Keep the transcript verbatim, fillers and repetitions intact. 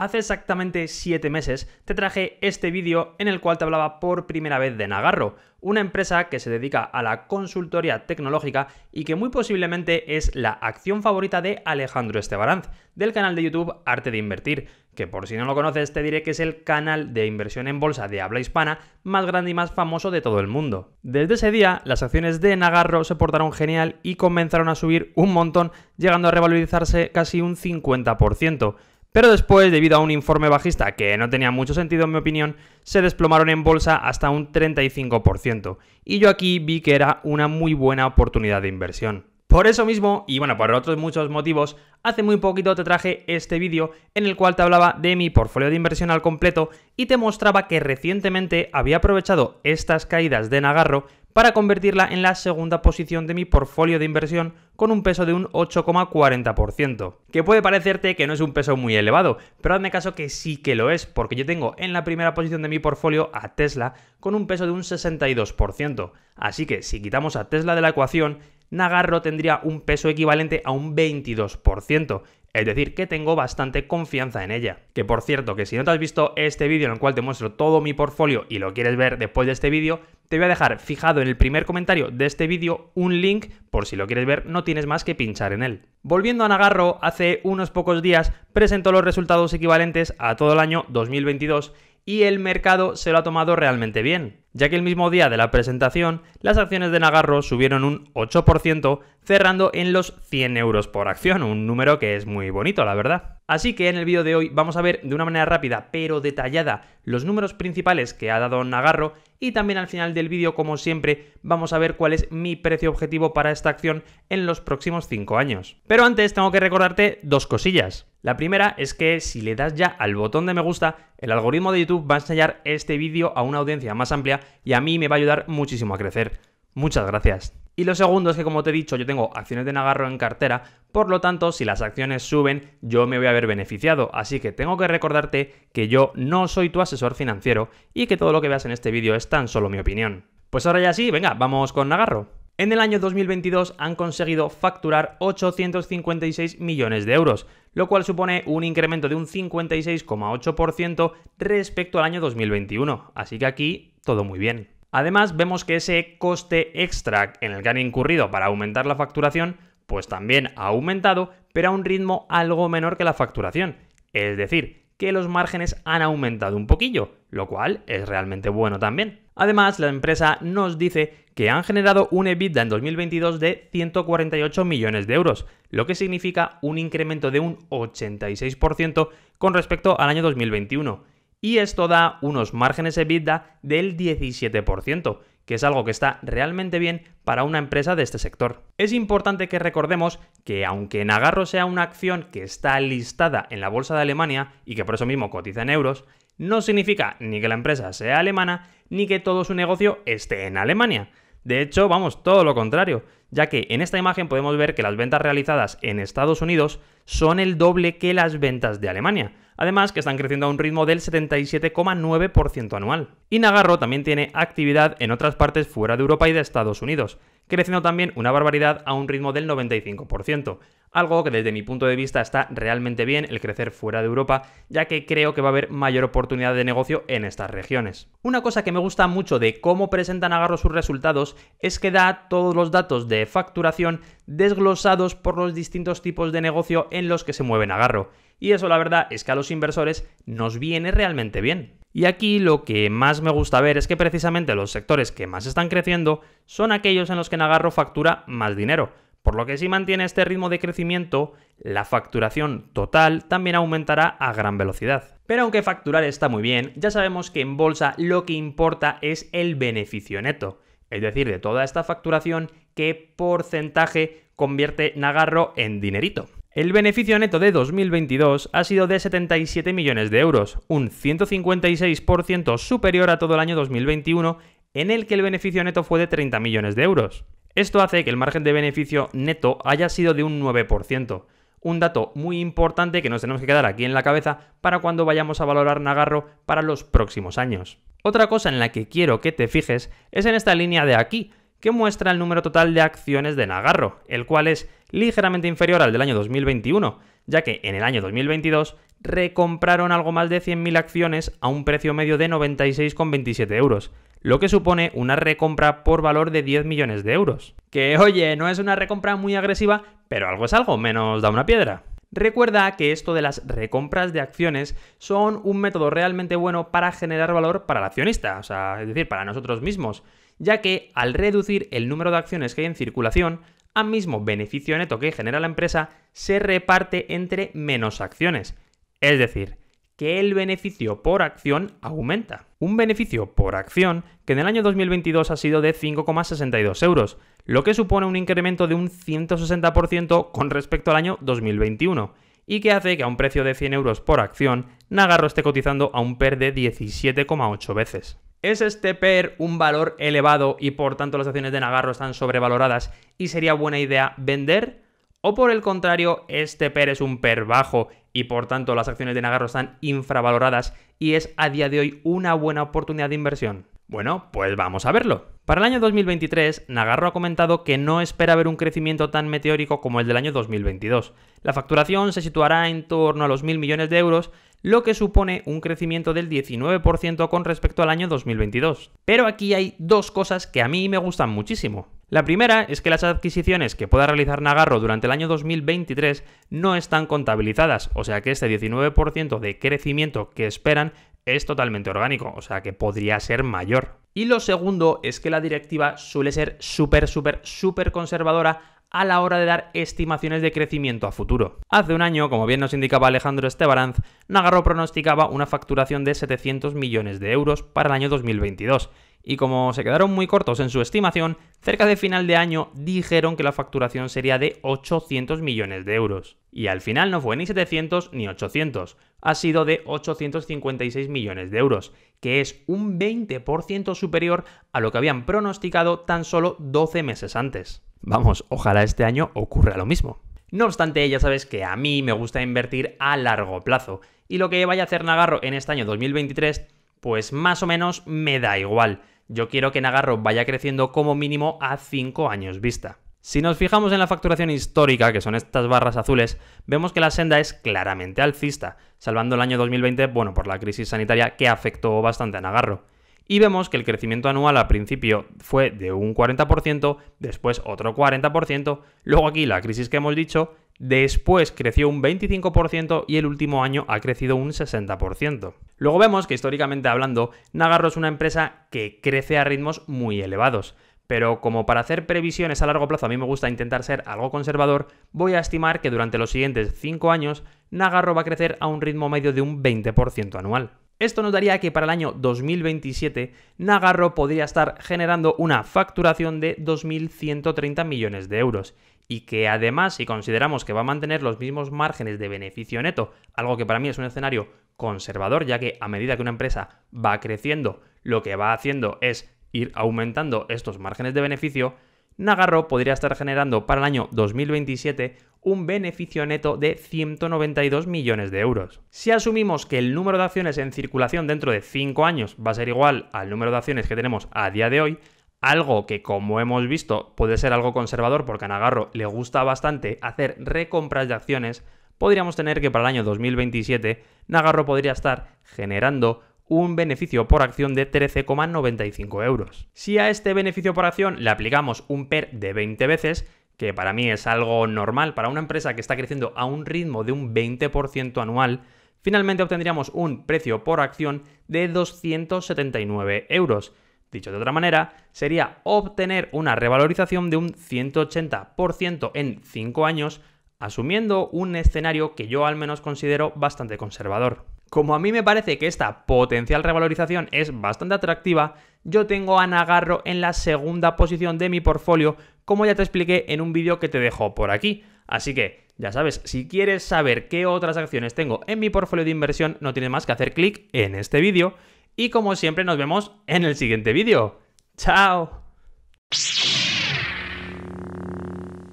Hace exactamente siete meses te traje este vídeo en el cual te hablaba por primera vez de Nagarro, una empresa que se dedica a la consultoría tecnológica y que muy posiblemente es la acción favorita de Alejandro Estebaranz, del canal de YouTube Arte de Invertir, que por si no lo conoces te diré que es el canal de inversión en bolsa de habla hispana más grande y más famoso de todo el mundo. Desde ese día las acciones de Nagarro se portaron genial y comenzaron a subir un montón, llegando a revalorizarse casi un cincuenta por ciento. Pero después, debido a un informe bajista que no tenía mucho sentido en mi opinión, se desplomaron en bolsa hasta un treinta y cinco por ciento, y yo aquí vi que era una muy buena oportunidad de inversión. Por eso mismo, y bueno, por otros muchos motivos, hace muy poquito te traje este vídeo en el cual te hablaba de mi portfolio de inversión al completo y te mostraba que recientemente había aprovechado estas caídas de Nagarro para convertirla en la segunda posición de mi portfolio de inversión con un peso de un ocho coma cuarenta por ciento. Que puede parecerte que no es un peso muy elevado, pero hazme caso que sí que lo es, porque yo tengo en la primera posición de mi portfolio a Tesla con un peso de un sesenta y dos por ciento. Así que si quitamos a Tesla de la ecuación, Nagarro tendría un peso equivalente a un veintidós por ciento. Es decir, que tengo bastante confianza en ella. Que por cierto, que si no te has visto este vídeo en el cual te muestro todo mi portfolio y lo quieres ver después de este vídeo, te voy a dejar fijado en el primer comentario de este vídeo un link, por si lo quieres ver no tienes más que pinchar en él. Volviendo a Nagarro, hace unos pocos días presentó los resultados equivalentes a todo el año dos mil veintidós y el mercado se lo ha tomado realmente bien, ya que el mismo día de la presentación las acciones de Nagarro subieron un ocho por ciento, cerrando en los cien euros por acción, un número que es muy bonito, la verdad. Así que en el vídeo de hoy vamos a ver de una manera rápida pero detallada los números principales que ha dado Nagarro y también al final del vídeo, como siempre, vamos a ver cuál es mi precio objetivo para esta acción en los próximos cinco años. Pero antes tengo que recordarte dos cosillas. La primera es que si le das ya al botón de me gusta, el algoritmo de YouTube va a enseñar este vídeo a una audiencia más amplia y a mí me va a ayudar muchísimo a crecer. Muchas gracias. Y lo segundo es que, como te he dicho, yo tengo acciones de Nagarro en cartera, por lo tanto, si las acciones suben, yo me voy a ver beneficiado. Así que tengo que recordarte que yo no soy tu asesor financiero y que todo lo que veas en este vídeo es tan solo mi opinión. Pues ahora ya sí, venga, vamos con Nagarro. En el año dos mil veintidós han conseguido facturar ochocientos cincuenta y seis millones de euros, lo cual supone un incremento de un cincuenta y seis coma ocho por ciento respecto al año dos mil veintiuno. Así que aquí todo muy bien. Además, vemos que ese coste extra en el que han incurrido para aumentar la facturación, pues también ha aumentado, pero a un ritmo algo menor que la facturación. Es decir, que los márgenes han aumentado un poquillo, lo cual es realmente bueno también. Además, la empresa nos dice que han generado un EBITDA en dos mil veintidós de ciento cuarenta y ocho millones de euros, lo que significa un incremento de un ochenta y seis por ciento con respecto al año dos mil veintiuno. Y esto da unos márgenes EBITDA del diecisiete por ciento, que es algo que está realmente bien para una empresa de este sector. Es importante que recordemos que aunque Nagarro sea una acción que está listada en la bolsa de Alemania y que por eso mismo cotiza en euros, no significa ni que la empresa sea alemana ni que todo su negocio esté en Alemania. De hecho, vamos, todo lo contrario, ya que en esta imagen podemos ver que las ventas realizadas en Estados Unidos son el doble que las ventas de Alemania. Además, que están creciendo a un ritmo del setenta y siete coma nueve por ciento anual. Y Nagarro también tiene actividad en otras partes fuera de Europa y de Estados Unidos, creciendo también una barbaridad a un ritmo del noventa y cinco por ciento. Algo que desde mi punto de vista está realmente bien el crecer fuera de Europa, ya que creo que va a haber mayor oportunidad de negocio en estas regiones. Una cosa que me gusta mucho de cómo presenta Nagarro sus resultados es que da todos los datos de facturación desglosados por los distintos tipos de negocio en los que se mueve Nagarro. Y eso, la verdad, es que a los inversores nos viene realmente bien. Y aquí lo que más me gusta ver es que precisamente los sectores que más están creciendo son aquellos en los que Nagarro factura más dinero. Por lo que si mantiene este ritmo de crecimiento, la facturación total también aumentará a gran velocidad. Pero aunque facturar está muy bien, ya sabemos que en bolsa lo que importa es el beneficio neto. Es decir, de toda esta facturación, ¿qué porcentaje convierte Nagarro en dinerito? El beneficio neto de dos mil veintidós ha sido de setenta y siete millones de euros, un ciento cincuenta y seis por ciento superior a todo el año dos mil veintiuno, en el que el beneficio neto fue de treinta millones de euros. Esto hace que el margen de beneficio neto haya sido de un nueve por ciento, un dato muy importante que nos tenemos que quedar aquí en la cabeza para cuando vayamos a valorar Nagarro para los próximos años. Otra cosa en la que quiero que te fijes es en esta línea de aquí, que muestra el número total de acciones de Nagarro, el cual es ligeramente inferior al del año dos mil veintiuno, ya que en el año dos mil veintidós recompraron algo más de cien mil acciones a un precio medio de noventa y seis coma veintisiete euros, lo que supone una recompra por valor de diez millones de euros. Que oye, no es una recompra muy agresiva, pero algo es algo, menos da una piedra. Recuerda que esto de las recompras de acciones son un método realmente bueno para generar valor para el accionista, o sea, es decir, para nosotros mismos, ya que al reducir el número de acciones que hay en circulación, al mismo beneficio neto que genera la empresa se reparte entre menos acciones, es decir, que el beneficio por acción aumenta. Un beneficio por acción que en el año dos mil veintidós ha sido de cinco coma sesenta y dos euros, lo que supone un incremento de un ciento sesenta por ciento con respecto al año dos mil veintiuno y que hace que a un precio de cien euros por acción Nagarro esté cotizando a un P E R de diecisiete coma ocho veces. ¿Es este P E R un valor elevado y por tanto las acciones de Nagarro están sobrevaloradas y sería buena idea vender? ¿O por el contrario, este P E R es un P E R bajo y por tanto las acciones de Nagarro están infravaloradas y es a día de hoy una buena oportunidad de inversión? Bueno, pues vamos a verlo. Para el año dos mil veintitrés, Nagarro ha comentado que no espera ver un crecimiento tan meteórico como el del año dos mil veintidós. La facturación se situará en torno a los mil millones de euros, lo que supone un crecimiento del diecinueve por ciento con respecto al año dos mil veintidós. Pero aquí hay dos cosas que a mí me gustan muchísimo. La primera es que las adquisiciones que pueda realizar Nagarro durante el año dos mil veintitrés no están contabilizadas, o sea que este diecinueve por ciento de crecimiento que esperan es totalmente orgánico, o sea que podría ser mayor. Y lo segundo es que la directiva suele ser súper, súper, súper conservadora a la hora de dar estimaciones de crecimiento a futuro. Hace un año, como bien nos indicaba Alejandro Estebaranz, Nagarro pronosticaba una facturación de setecientos millones de euros para el año dos mil veintidós, y como se quedaron muy cortos en su estimación, cerca de final de año dijeron que la facturación sería de ochocientos millones de euros. Y al final no fue ni setecientos ni ochocientos, ha sido de ochocientos cincuenta y seis millones de euros, que es un veinte por ciento superior a lo que habían pronosticado tan solo doce meses antes. Vamos, ojalá este año ocurra lo mismo. No obstante, ya sabes que a mí me gusta invertir a largo plazo, y lo que vaya a hacer Nagarro en este año dos mil veintitrés, pues más o menos me da igual. Yo quiero que Nagarro vaya creciendo como mínimo a cinco años vista. Si nos fijamos en la facturación histórica, que son estas barras azules, vemos que la senda es claramente alcista, salvando el año dos mil veinte, bueno, por la crisis sanitaria que afectó bastante a Nagarro. Y vemos que el crecimiento anual al principio fue de un cuarenta por ciento, después otro cuarenta por ciento, luego aquí la crisis que hemos dicho, después creció un veinticinco por ciento y el último año ha crecido un sesenta por ciento. Luego vemos que históricamente hablando, Nagarro es una empresa que crece a ritmos muy elevados, pero como para hacer previsiones a largo plazo a mí me gusta intentar ser algo conservador, voy a estimar que durante los siguientes cinco años Nagarro va a crecer a un ritmo medio de un veinte por ciento anual. Esto nos daría que para el año dos mil veintisiete Nagarro podría estar generando una facturación de dos mil ciento treinta millones de euros y que además si consideramos que va a mantener los mismos márgenes de beneficio neto, algo que para mí es un escenario conservador ya que a medida que una empresa va creciendo lo que va haciendo es ir aumentando estos márgenes de beneficio, Nagarro podría estar generando para el año dos mil veintisiete un beneficio neto de ciento noventa y dos millones de euros. Si asumimos que el número de acciones en circulación dentro de cinco años va a ser igual al número de acciones que tenemos a día de hoy, algo que como hemos visto puede ser algo conservador porque a Nagarro le gusta bastante hacer recompras de acciones, podríamos tener que para el año dos mil veintisiete Nagarro podría estar generando un beneficio por acción de trece coma noventa y cinco euros. Si a este beneficio por acción le aplicamos un P E R de veinte veces, que para mí es algo normal para una empresa que está creciendo a un ritmo de un veinte por ciento anual, finalmente obtendríamos un precio por acción de doscientos setenta y nueve euros. Dicho de otra manera, sería obtener una revalorización de un ciento ochenta por ciento en cinco años, asumiendo un escenario que yo al menos considero bastante conservador. Como a mí me parece que esta potencial revalorización es bastante atractiva, yo tengo a Nagarro en la segunda posición de mi portfolio, como ya te expliqué en un vídeo que te dejo por aquí. Así que, ya sabes, si quieres saber qué otras acciones tengo en mi portfolio de inversión, no tienes más que hacer clic en este vídeo. Y como siempre, nos vemos en el siguiente vídeo. ¡Chao!